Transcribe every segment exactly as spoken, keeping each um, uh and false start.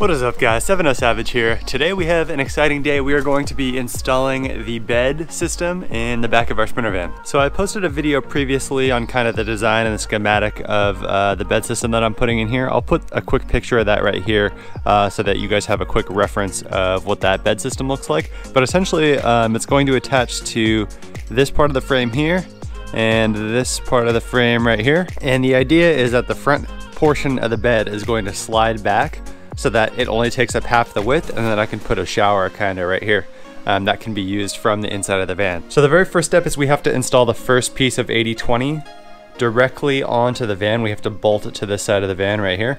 What is up guys, Seven O Savage here. Today we have an exciting day. We are going to be installing the bed system in the back of our Sprinter van. So I posted a video previously on kind of the design and the schematic of uh, the bed system that I'm putting in here. I'll put a quick picture of that right here uh, so that you guys have a quick reference of what that bed system looks like. But essentially um, it's going to attach to this part of the frame here and this part of the frame right here. And the idea is that the front portion of the bed is going to slide back so that it only takes up half the width, and then I can put a shower kind of right here um, that can be used from the inside of the van. So the very first step is we have to install the first piece of eighty twenty directly onto the van. We have to bolt it to this side of the van right here.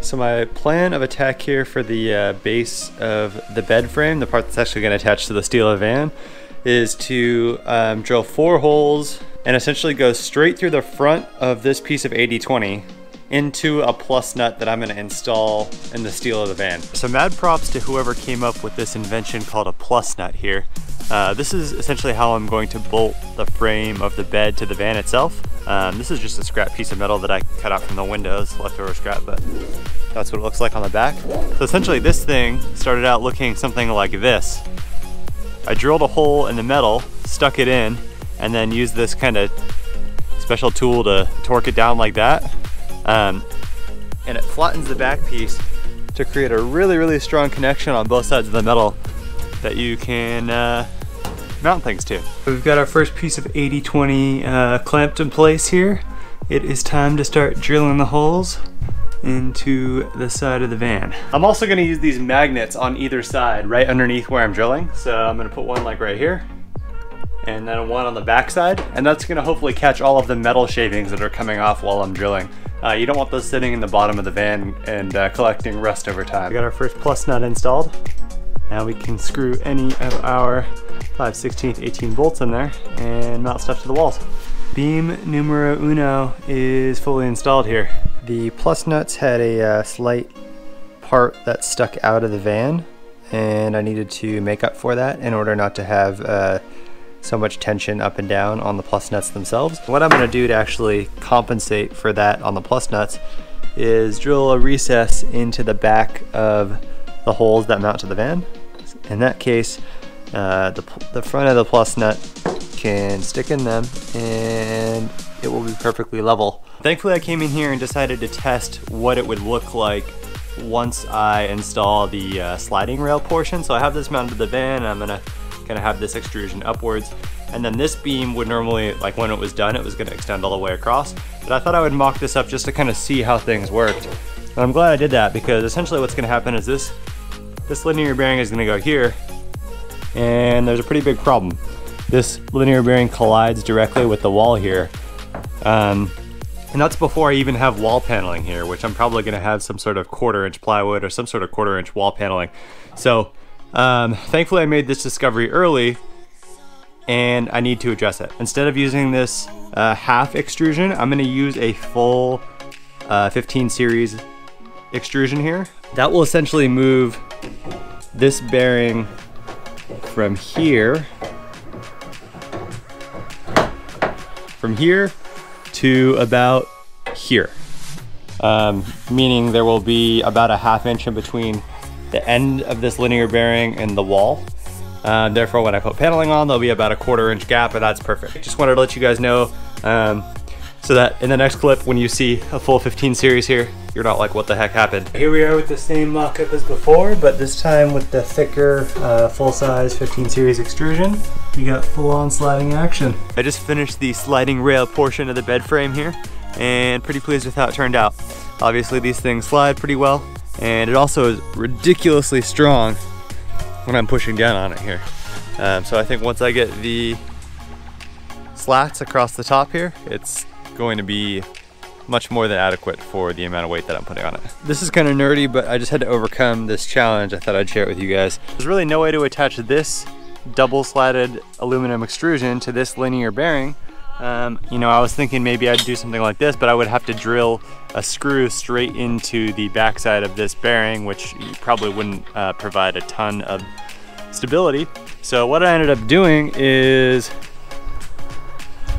So my plan of attack here for the uh, base of the bed frame, the part that's actually going to attach to the steel of the van, is to um, drill four holes and essentially go straight through the front of this piece of eighty twenty into a plus nut that I'm gonna install in the steel of the van. So mad props to whoever came up with this invention called a plus nut here. Uh, this is essentially how I'm going to bolt the frame of the bed to the van itself. Um, this is just a scrap piece of metal that I cut out from the windows, leftover scrap, but that's what it looks like on the back. So essentially this thing started out looking something like this. I drilled a hole in the metal, stuck it in, and then used this kind of special tool to torque it down like that. Um, and it flattens the back piece to create a really, really strong connection on both sides of the metal that you can uh, mount things to. We've got our first piece of eighty twenty uh, clamped in place here. It is time to start drilling the holes into the side of the van. I'm also going to use these magnets on either side, right underneath where I'm drilling. So I'm going to put one like right here, and then one on the back side, and that's going to hopefully catch all of the metal shavings that are coming off while I'm drilling. Uh, you don't want those sitting in the bottom of the van and uh, collecting rust over time. We got our first plus nut installed. Now we can screw any of our five sixteenths eighteen bolts in there and mount stuff to the walls. Beam numero uno is fully installed here. The plus nuts had a uh, slight part that stuck out of the van, and I needed to make up for that in order not to have uh, so much tension up and down on the plus nuts themselves. What I'm going to do to actually compensate for that on the plus nuts is drill a recess into the back of the holes that mount to the van. In that case, uh, the, the front of the plus nut can stick in them and it will be perfectly level. Thankfully, I came in here and decided to test what it would look like once I install the uh, sliding rail portion. So I have this mounted to the van, and I'm going to kind of have this extrusion upwards, and then this beam would normally, like when it was done, it was going to extend all the way across, but I thought I would mock this up just to kind of see how things worked. And I'm glad I did that, because essentially what's going to happen is this this linear bearing is going to go here, and there's a pretty big problem. This linear bearing collides directly with the wall here, um, and that's before I even have wall paneling here, which I'm probably going to have some sort of quarter inch plywood or some sort of quarter inch wall paneling. So Um, thankfully I made this discovery early, and I need to address it. Instead of using this uh, half extrusion, I'm going to use a full uh, fifteen series extrusion here. That will essentially move this bearing from here, from here to about here, um, meaning there will be about a half inch in between the end of this linear bearing and the wall. Uh, therefore, when I put paneling on, there'll be about a quarter inch gap, and that's perfect. I just wanted to let you guys know um, so that in the next clip, when you see a full fifteen series here, you're not like, what the heck happened? Here we are with the same mock-up as before, but this time with the thicker uh, full-size fifteen series extrusion. We got full-on sliding action. I just finished the sliding rail portion of the bed frame here, and pretty pleased with how it turned out. Obviously, these things slide pretty well, and it also is ridiculously strong when I'm pushing down on it here. Um, so I think once I get the slats across the top here, it's going to be much more than adequate for the amount of weight that I'm putting on it. This is kind of nerdy, but I just had to overcome this challenge. I thought I'd share it with you guys. There's really no way to attach this double slatted aluminum extrusion to this linear bearing. Um, you know, I was thinking maybe I'd do something like this, but I would have to drill a screw straight into the backside of this bearing, which probably wouldn't uh, provide a ton of stability. So what I ended up doing is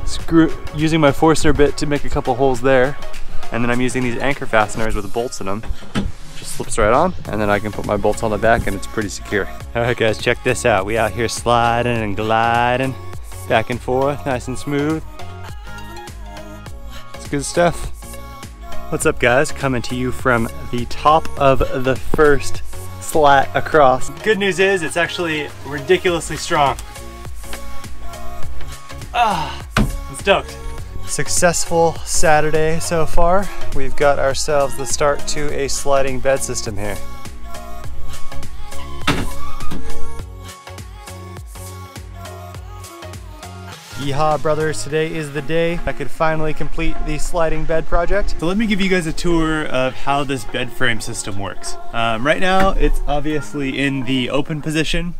screw using my Forstner bit to make a couple holes there, and then I'm using these anchor fasteners with bolts in them just slips right on, and then I can put my bolts on the back and it's pretty secure. All right guys, check this out. We out here sliding and gliding back and forth, nice and smooth. It's good stuff. What's up guys, coming to you from the top of the first slat across. Good news is it's actually ridiculously strong. Ah, I'm stoked. Successful Saturday so far. We've got ourselves the start to a sliding bed system here. Yeehaw brothers, today is the day I could finally complete the sliding bed project. So let me give you guys a tour of how this bed frame system works. Um, right now it's obviously in the open position.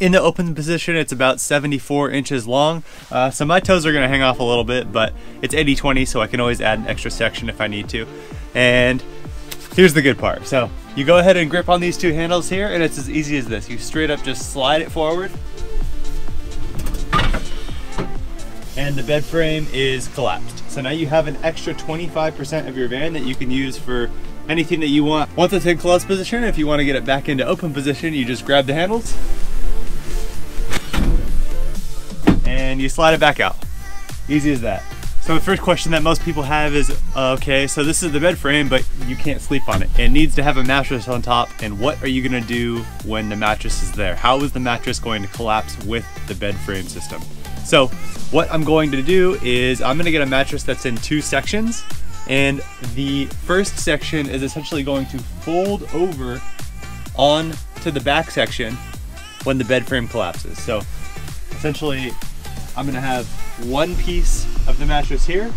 In the open position, it's about seventy-four inches long. Uh, so my toes are gonna hang off a little bit, but it's eighty twenty, so I can always add an extra section if I need to. And here's the good part. So you go ahead and grip on these two handles here, and it's as easy as this. You straight up just slide it forward, and the bed frame is collapsed. So now you have an extra twenty-five percent of your van that you can use for anything that you want. Once it's in closed position, if you wanna get it back into open position, you just grab the handles, and you slide it back out. Easy as that. So the first question that most people have is, uh, okay, so this is the bed frame, but you can't sleep on it. It needs to have a mattress on top, and what are you gonna do when the mattress is there? How is the mattress going to collapse with the bed frame system? So what I'm going to do is I'm gonna get a mattress that's in two sections, and the first section is essentially going to fold over on to the back section when the bed frame collapses. So essentially, I'm gonna have one piece of the mattress here,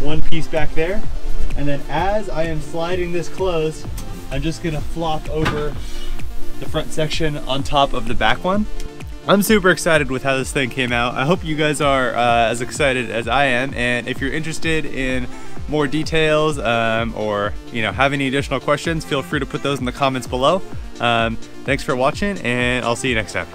one piece back there, and then as I am sliding this closed, I'm just gonna flop over the front section on top of the back one. I'm super excited with how this thing came out. I hope you guys are uh, as excited as I am, and if you're interested in more details um, or you know have any additional questions, feel free to put those in the comments below. Um, thanks for watching, and I'll see you next time.